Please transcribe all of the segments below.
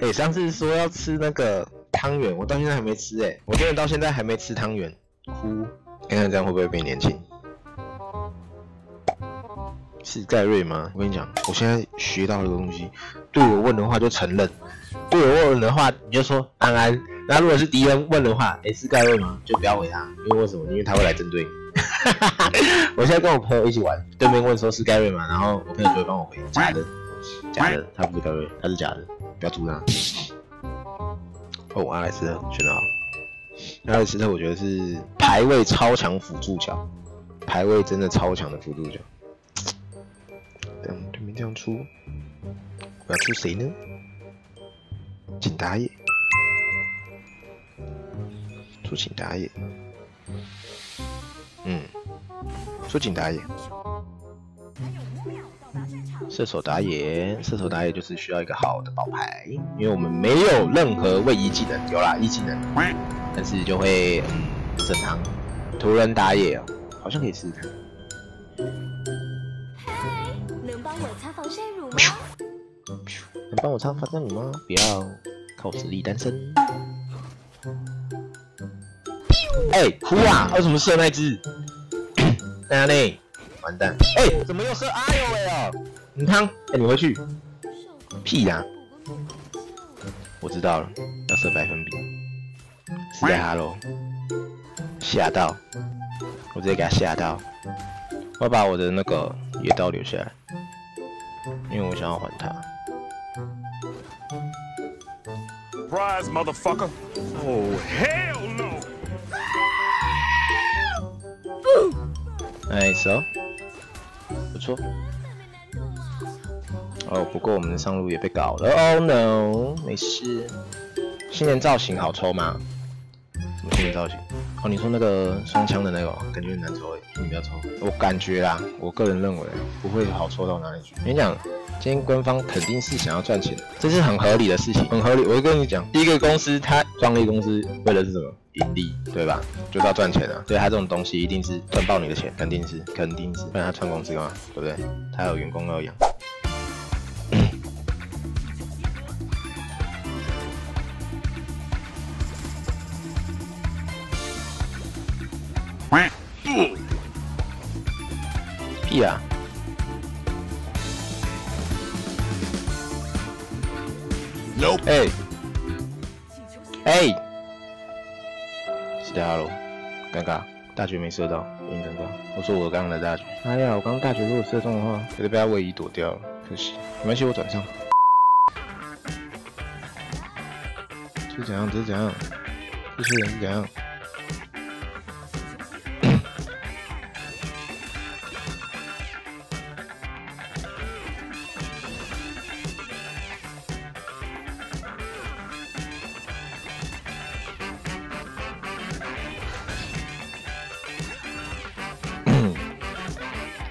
哎、欸，上次说要吃那个汤圆，我到现在还没吃哎、欸，我真的到现在还没吃汤圆，哭！看看这样会不会变年轻？是盖瑞吗？我跟你讲，我现在学到的东西，对我问的话就承认，对我问的话你就说安安。那如果是敌人问的话，哎、欸，是盖瑞吗？就不要回他，因为为什么？因为他会来针对你。我现在跟我朋友一起玩，对面问说是盖瑞吗？然后我朋友就会帮我回假的。假的，他不是盖瑞，他是假的，不要阻他。哦，阿莱斯特选到了，阿莱斯特我觉得是排位超强辅助角，排位真的超强的辅助角。这样对面这样出，我要出谁呢？锦达也，出锦达也，嗯，出锦达也。射手打野，射手打野就是需要一个好的宝牌，因为我们没有任何位移技能，有啦，一技能，但是就会不正常。图人打野哦、喔，好像可以试试看。嗨，能帮我擦防晒乳吗？能帮我擦防晒乳吗？不要靠实力单身。哎、欸，哭啊！为什么射那只？哪里？完蛋！哎、欸，怎么又射？哎呦喂哦！你看，哎、欸，你回去，屁呀、啊！我知道了，要射百分比，是在哈喽，吓到，我直接给他吓到，我把我的那个野刀留下来，因为我想要还他。Surprise, motherfucker! Oh hell no! Nice 哦，不错。哦，不过我们的上路也被搞了。Oh no， 没事。新年造型好抽吗？什么新年造型？哦，你说那个双枪的那个，感觉很难抽诶，你不要抽。我感觉啦，我个人认为不会好抽到哪里去。跟你讲，今天官方肯定是想要赚钱，这是很合理的事情，很合理。我会跟你讲，第一个公司它创立公司为了是什么？盈利，对吧？就是要赚钱啊，所以他这种东西一定是赚爆你的钱，肯定是，肯定是，不然他创公司干嘛？对不对？他有员工要养。屁啊！哎哎！哈喽，尴尬，大绝没射到，有点尴尬。我说我刚刚的大绝，哎呀，我刚刚大绝如果射中的话，绝对被他位移躲掉了，可惜。没关系，我转上。是怎样？这是怎样？这些人是怎样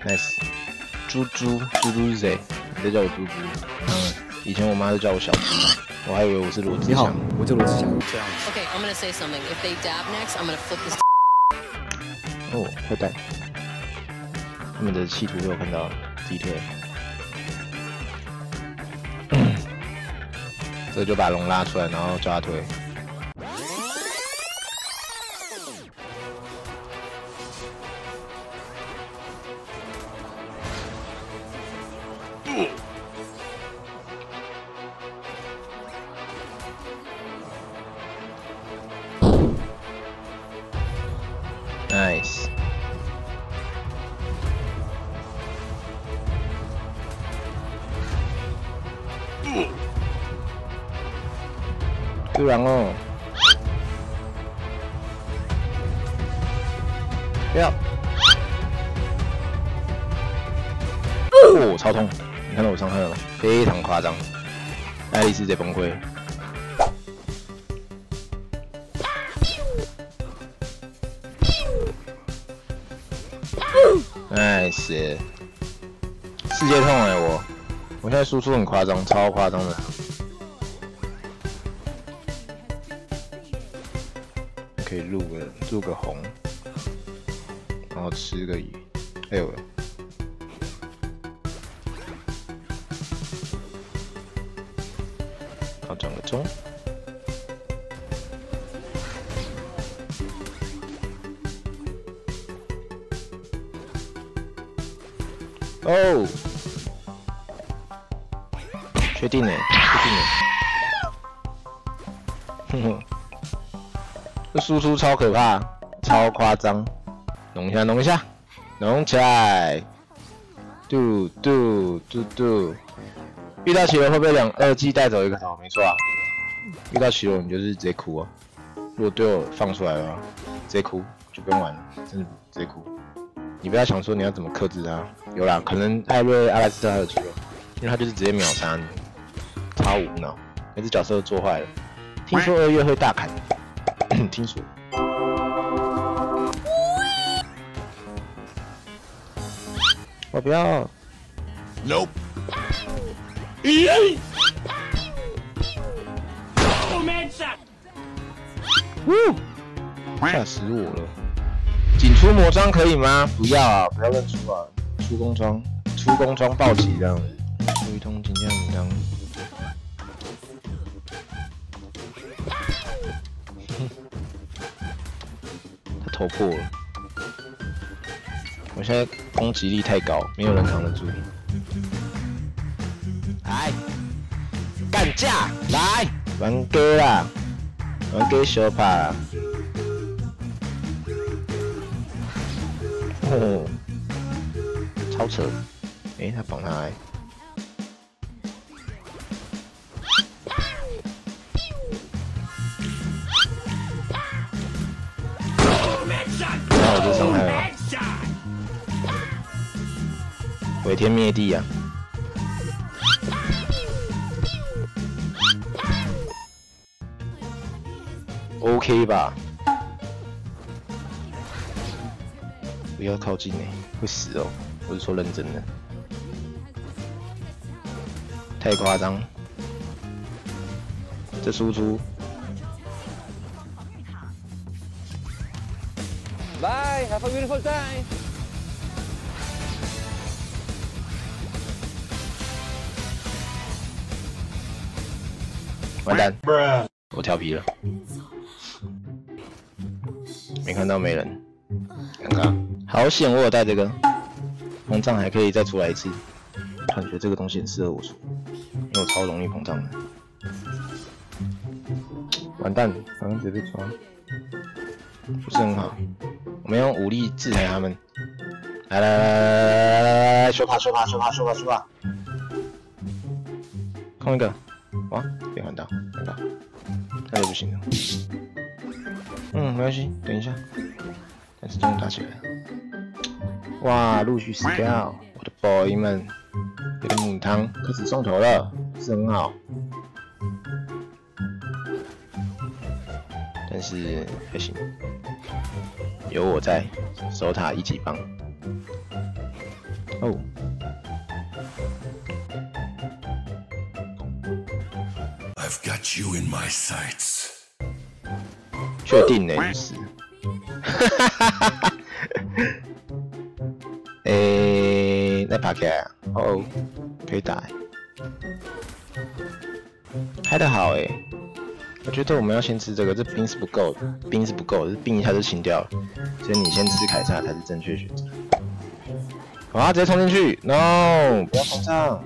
？nice， 猪猪，猪猪是谁？你在叫我猪猪？嗯，以前我妈都叫我小猪，我还以为我是罗志祥。你好，我叫罗志祥。这样。Okay, I'm gonna say something. If they dab next, I'm gonna flip this. 哦，坏蛋！他们的企图被我看到了，自己退了。这就把龙拉出来，然后叫他退。Nice。突然哦，不要！哦，超痛！你看到我伤害了吗？非常夸张，爱丽丝在崩溃。Nice， 世界痛哎、欸、我现在输出很夸张，超夸张的。可以入个红，然后吃个野，哎呦喂！调整中。 哦，确定了，确定了。这输出超可怕，超夸张。弄一下，弄一下，弄起来。嘟嘟嘟嘟。遇到奇轮会不会2G 带走一个头？没错啊。遇到奇轮你就是直接哭啊。如果队友放出来了，直接哭就不用玩了，真的直接哭。 你不要想说你要怎么克制他，有啦，可能艾瑞、阿莱斯特还有机会，因为他就是直接秒杀你，超无脑，每只角色都做坏了。听说2月会大砍，听说。我不要。Nope。咦？吓死我了！ 仅出魔装可以吗？不要啊，不要乱出啊！出工装，出工装暴击这样子，出一通金枪这样子。他头破了，我现在攻击力太高，没有人扛得住。来，干架！来，玩 gay 啦，玩 gay 小把啦。 哦，超扯！哎、欸，他绑他、欸，那我就伤害了，毁天灭地啊！OK 吧。 不要靠近哎、欸，会死哦！我是说认真的，太夸张，这输出。Bye, have a beautiful time. 完蛋，我调皮了，没看到没人，看看。 好险，我有带这个膨胀，还可以再出来一次。感觉这个东西很适合我出，因为我超容易膨胀的。完蛋了，好像直接被抓，不是很好。我们用武力制裁他们。来来来来来，说吧说吧说吧说吧说吧。空一个，哇，被看到，看到，那就不行了。嗯，没关系，等一下，但是终于打起来了。 哇，陆续死掉！我的 boy 们，我的母汤开始送头了，是很好。但是还行，有我在，守塔一级棒。哦，确定呢、欸，你死。哈哈哈哈！ 再爬起来、啊，哦，可以打、欸，开得好哎、欸！我觉得我们要先吃这个，这冰是不够的，冰是不够的，冰一下就清掉了，所以你先吃凯撒才是正确选择。哇，直接冲进去 ，no， 不要膨胀。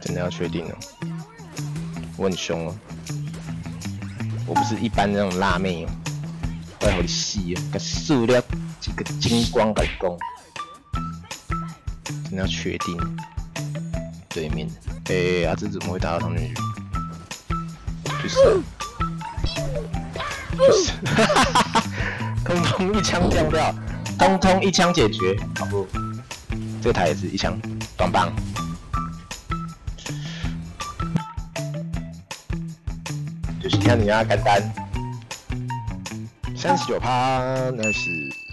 真的要确定哦，我很凶哦，我不是一般那种辣妹哦，我要好细哦，个塑料几个金光敢攻，真的要确定对面。哎啊，这怎么会打到他们去？去死！ 就是通通一枪掉掉，通通一枪解决，好不？这台也是一枪，棒棒。就是听你啊简单。39%那是